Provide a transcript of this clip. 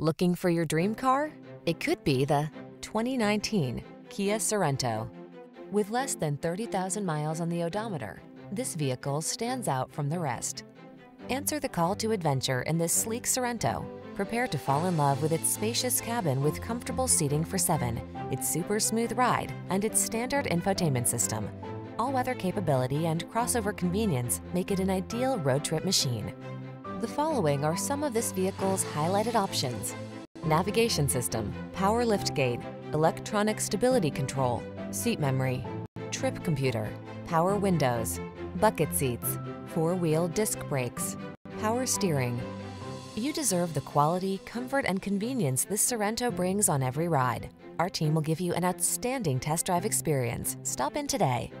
Looking for your dream car? It could be the 2019 Kia Sorento. With less than 30,000 miles on the odometer, this vehicle stands out from the rest. Answer the call to adventure in this sleek Sorento. Prepare to fall in love with its spacious cabin with comfortable seating for 7, its super smooth ride, and its standard infotainment system. All-weather capability and crossover convenience make it an ideal road trip machine. The following are some of this vehicle's highlighted options: navigation system, power lift gate, electronic stability control, seat memory, trip computer, power windows, bucket seats, four-wheel disc brakes, power steering. You deserve the quality, comfort, and convenience this Sorento brings on every ride. Our team will give you an outstanding test drive experience. Stop in today.